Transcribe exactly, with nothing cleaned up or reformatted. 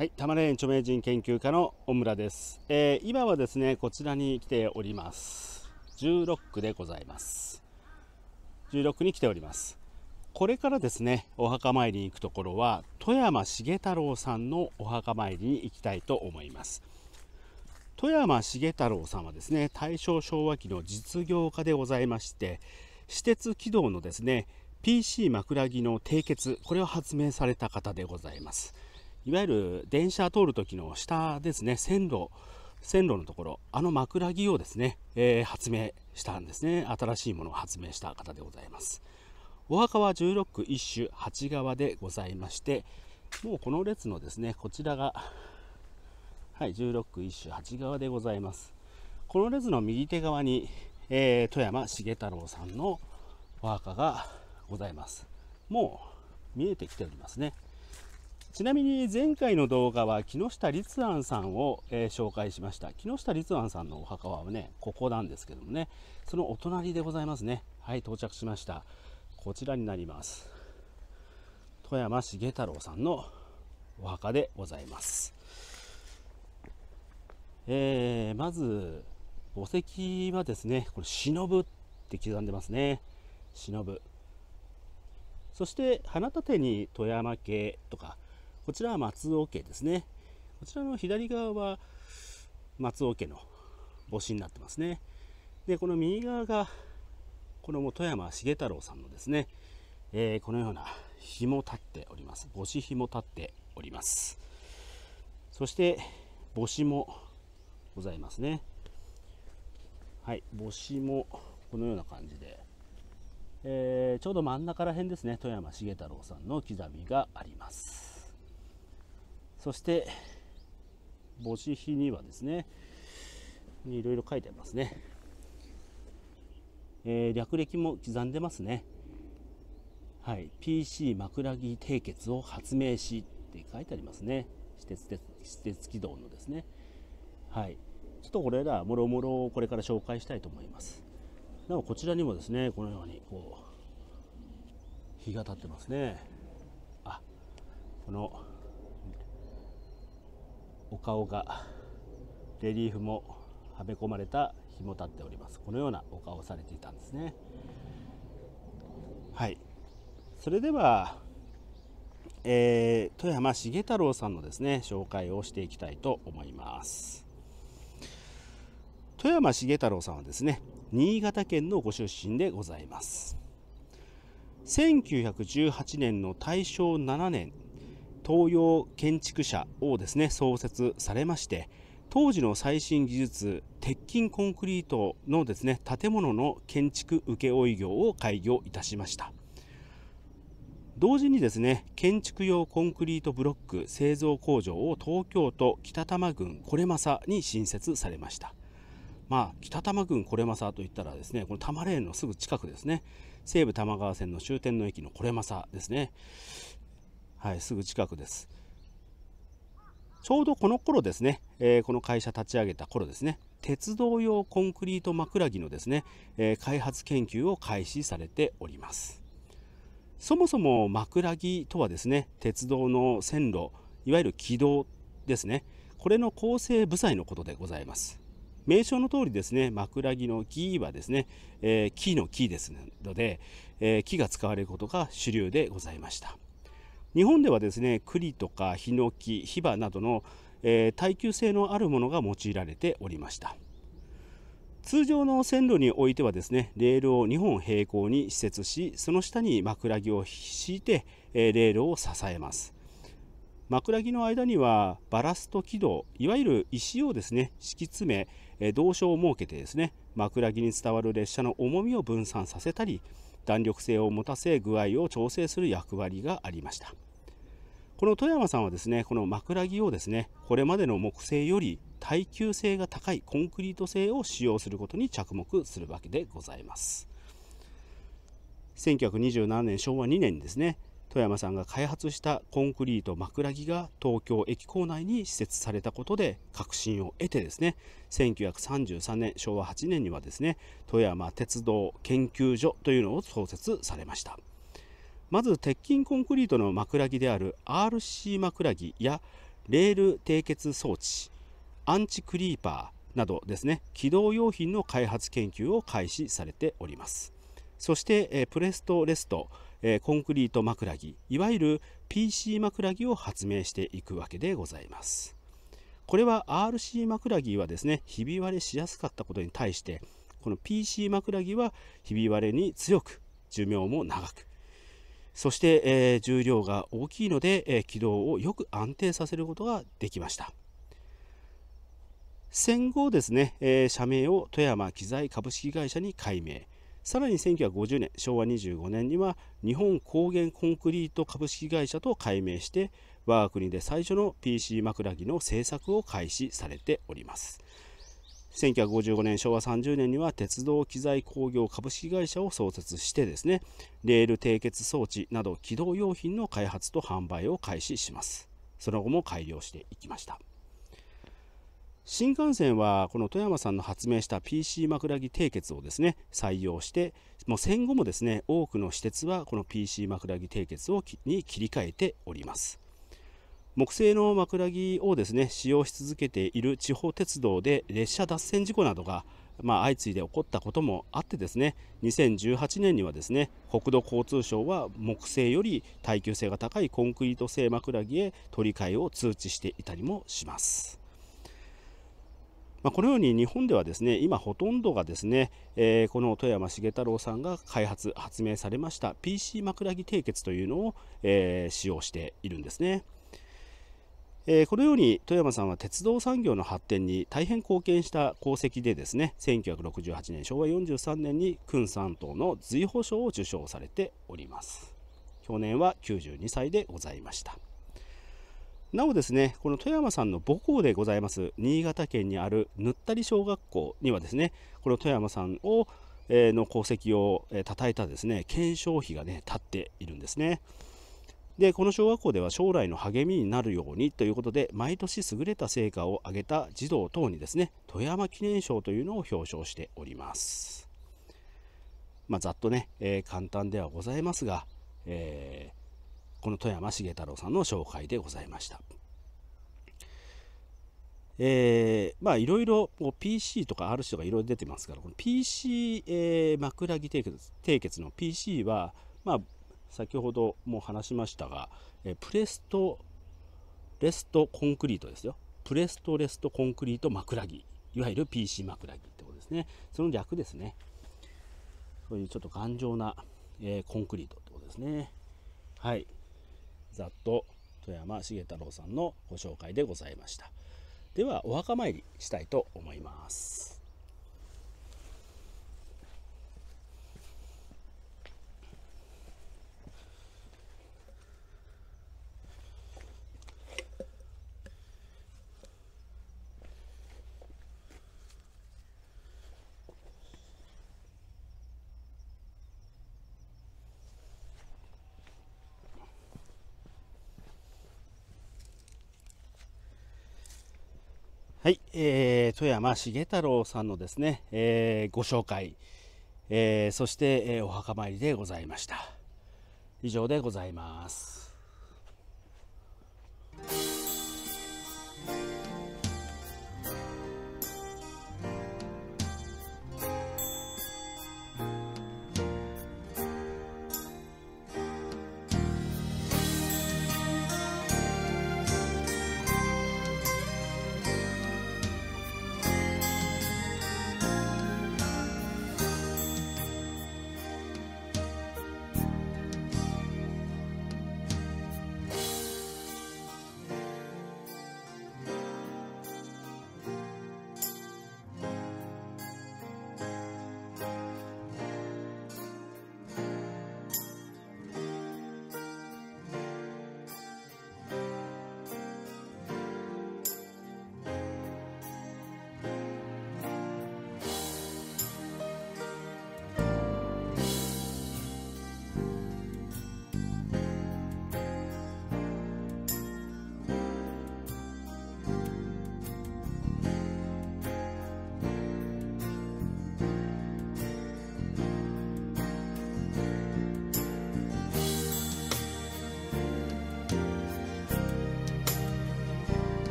はい、玉霊園著名人研究家の小村です、えー、今はですねこちらに来ております。じゅうろく区でございます。じゅうろく区に来ております。これからですねお墓参りに行くところは富山繁太郎さんのお墓参りに行きたいと思います。富山繁太郎さんはですね大正昭和期の実業家でございまして、私鉄軌道のですね ピーシー 枕木の締結、これを発明された方でございます。いわゆる電車通る時の下ですね、線路線路のところ、あの枕木をですね、えー、発明したんですね。新しいものを発明した方でございます。お墓はじゅうろく区いっ種はち側でございまして、もうこの列のですねこちらがはい、じゅうろく区いっ種はち側でございます。この列の右手側に、えー、富山繁太郎さんのお墓がございます。もう見えてきておりますね。ちなみに前回の動画は木下律庵さんを、えー、紹介しました。木下律庵さんのお墓はね、ここなんですけどもね、そのお隣でございますね。はい、到着しました。こちらになります。富山繁太郎さんのお墓でございます。えー、まず墓石はですね、これ忍って刻んでますね。忍。そして花立てに富山家とか、こちらは松尾家ですね。こちらの左側は松尾家の墓誌になってますね。で、この右側がこの富山繁太郎さんのですね、えー、このような紐立っております。墓誌紐立っております。そして墓誌もございますね。はい、墓誌もこのような感じで、えー、ちょうど真ん中ら辺ですね、富山繁太郎さんの刻みがあります。そして墓誌碑にはですねいろいろ書いてありますね、えー、略歴も刻んでますね。はい、ピーシー 枕木締結を発明しって書いてありますね。私鉄鉄私鉄軌道のですね。はい、ちょっとこれらもろもろをこれから紹介したいと思います。なおこちらにもですねこのようにこう日が立ってますね。あ、このお顔がレリーフもはめ込まれた日も立っております。このようなお顔をされていたんですね。はい、それでは、えー、富山繁太郎さんのですね紹介をしていきたいと思います。富山繁太郎さんはですね新潟県のご出身でございます。せんきゅうひゃくじゅうはちねんの大正しちねん東洋建築社をですね創設されまして、当時の最新技術鉄筋コンクリートのですね建物の建築請負業を開業いたしました。同時にですね建築用コンクリートブロック製造工場を東京都北多摩郡是政に新設されました。まあ、北多摩郡是政といったらですねこの多摩レーンのすぐ近くですね、西武多摩川線の終点の駅の是政ですね。はい、すぐ近くです。ちょうどこの頃ですね、えー、この会社立ち上げた頃ですね、鉄道用コンクリート枕木のですね、えー、開発研究を開始されております。そもそも枕木とはですね鉄道の線路、いわゆる軌道ですね、これの構成部材のことでございます。名称の通りですね、枕木の木はですね、えー、木の木ですので、えー、木が使われることが主流でございました。日本ではですね、栗とかヒノキ、ヒバなどの、えー、耐久性のあるものが用いられておりました。通常の線路においてはですね、レールをにほん平行に施設し、その下に枕木を敷いて、えー、レールを支えます。枕木の間にはバラスト軌道、いわゆる石をですね敷き詰め、動床を設けてですね枕木に伝わる列車の重みを分散させたり、弾力性を持たせ具合を調整する役割がありました。この富山さんはですねこの枕木をですねこれまでの木製より耐久性が高いコンクリート製を使用することに着目するわけでございます。せんきゅうひゃくにじゅうななねん昭和にねんにですね富山さんが開発したコンクリート枕木が東京駅構内に施設されたことで革新を得てですね、せんきゅうひゃくさんじゅうさんねん昭和はちねんにはですね富山鉄道研究所というのを創設されました。まず鉄筋コンクリートの枕木である アールシー 枕木やレール締結装置、アンチクリーパーなどですね、機動用品の開発研究を開始されております。そしてプレストレスト、コンクリート枕木、いわゆる ピーシー 枕木を発明していくわけでございます。これは アールシー 枕木はですね、ひび割れしやすかったことに対して、この ピーシー 枕木はひび割れに強く、寿命も長く、そして、えー、重量が大きいので、えー、軌道をよく安定させることができました。戦後ですね、えー、社名を富山機材株式会社に改名、さらにせんきゅうひゃくごじゅうねんしょうわにじゅうごねんには日本高原コンクリート株式会社と改名して、我が国で最初の ピーシー 枕木の製作を開始されております。せんきゅうひゃくごじゅうごねんしょうわさんじゅうねんには鉄道機材工業株式会社を創設してですね、レール締結装置など機動用品の開発と販売を開始します。その後も改良していきました。新幹線はこの富山さんの発明した ピーシー 枕木締結をですね採用して、もう戦後もですね多くの私鉄はこの ピーシー 枕木締結をに切り替えております。木製の枕木をですね使用し続けている地方鉄道で列車脱線事故などが、まあ、相次いで起こったこともあってですね、にせんじゅうはちねんにはですね国土交通省は木製より耐久性が高いコンクリート製枕木へ取り替えを通知していたりもします。まあ、このように日本ではですね今ほとんどがですね、えー、この富山繁太郎さんが開発発明されました ピーシー 枕木締結というのを、えー、使用しているんですね。このように富山さんは鉄道産業の発展に大変貢献した功績でですね、せんきゅうひゃくろくじゅうはちねんしょうわよんじゅうさんねんに勲三等の瑞宝賞を受賞されております。去年はきゅうじゅうにさいでございました。なおですね、この富山さんの母校でございます新潟県にあるぬったり小学校にはですね、この富山さんをの功績をたたえたですね顕彰碑がね立っているんですね。でこの小学校では将来の励みになるようにということで、毎年優れた成果を上げた児童等にですね富山記念賞というのを表彰しております。まあ、ざっとね、えー、簡単ではございますが、えー、この富山繁太郎さんの紹介でございました。えー、まあいろいろ ピーシー とか アールシー とかいろいろ出てますから、この ピーシー、えー、枕木締結、締結の ピーシー はまあ先ほども話しましたが、えプレストレストコンクリートですよ。プレストレストコンクリート枕木、いわゆる ピーシー 枕木ってことですね。その略ですね。そういうちょっと頑丈な、えー、コンクリートってことですね。はい、ざっと富山繁太郎さんのご紹介でございました。ではお墓参りしたいと思います。はい、えー、富山繁太郎さんのですね、えー、ご紹介、えー、そして、えー、お墓参りでございました。以上でございます。